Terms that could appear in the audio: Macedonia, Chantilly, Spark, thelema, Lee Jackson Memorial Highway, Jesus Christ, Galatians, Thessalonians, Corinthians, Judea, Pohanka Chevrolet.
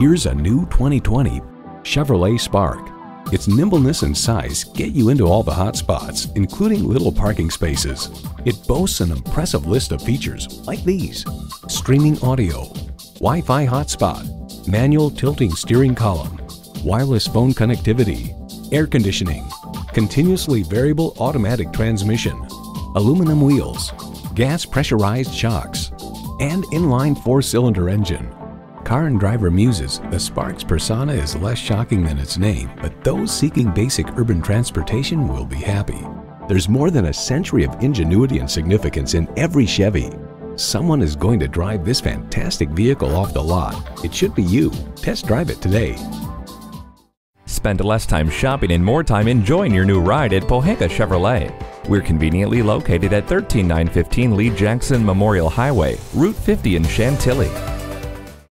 Here's a new 2020 Chevrolet Spark. Its nimbleness and size get you into all the hot spots, including little parking spaces. It boasts an impressive list of features like these: streaming audio, Wi-Fi hotspot, manual tilting steering column, wireless phone connectivity, air conditioning, continuously variable automatic transmission, aluminum wheels, gas pressurized shocks, and inline four-cylinder engine. Car and Driver muses the Spark's persona is less shocking than its name, but those seeking basic urban transportation will be happy. There's more than a century of ingenuity and significance in every Chevy. Someone is going to drive this fantastic vehicle off the lot. It should be you. Test drive it today. Spend less time shopping and more time enjoying your new ride at Pohanka Chevrolet. We're conveniently located at 13915 Lee Jackson Memorial Highway, Route 50 in Chantilly.